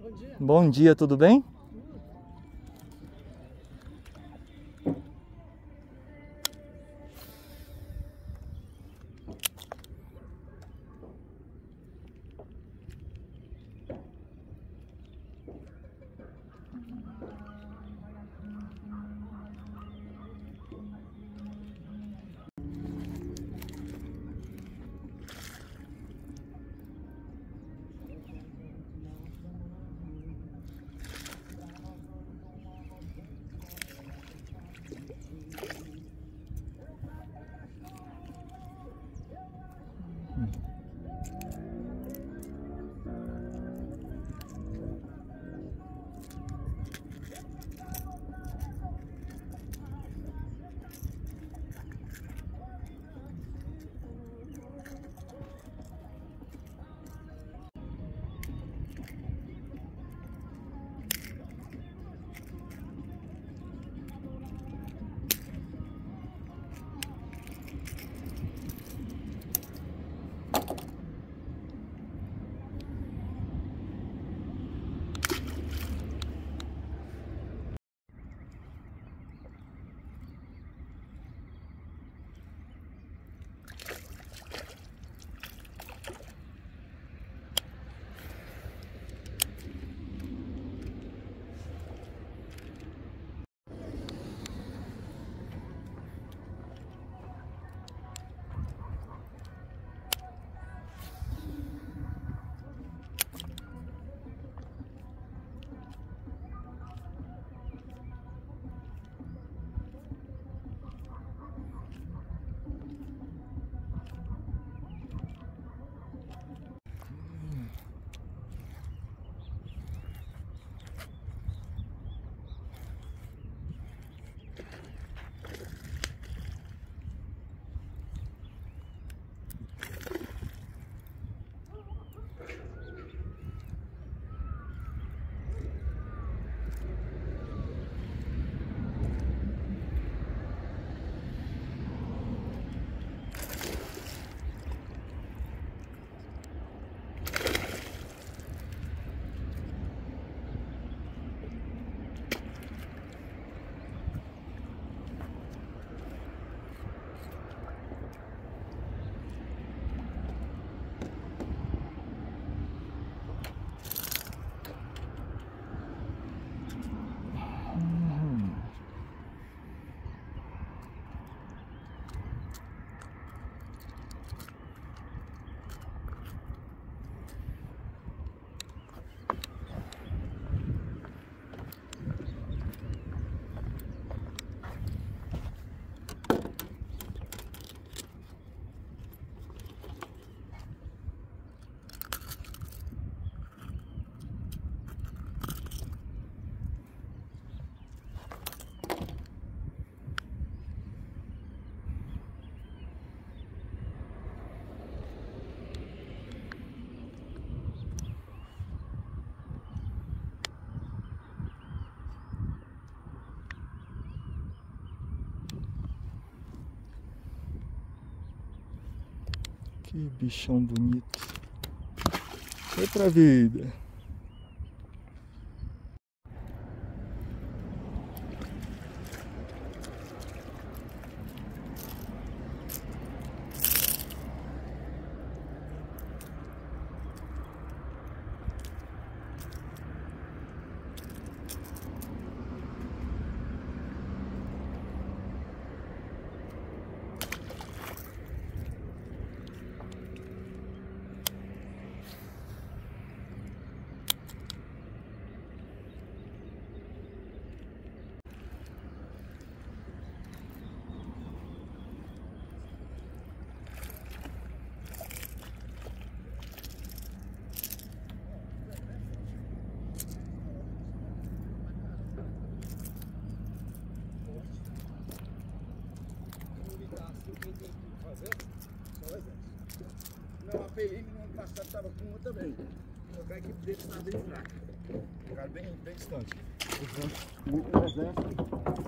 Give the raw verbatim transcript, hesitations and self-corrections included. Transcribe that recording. Bom dia. Bom dia, tudo bem? Que bichão bonito. Foi pra vida. Não, a pelinha no ano passado estava com uma também. Só a equipe dele está bem fraca. Ficaram bem, bem distante. O exército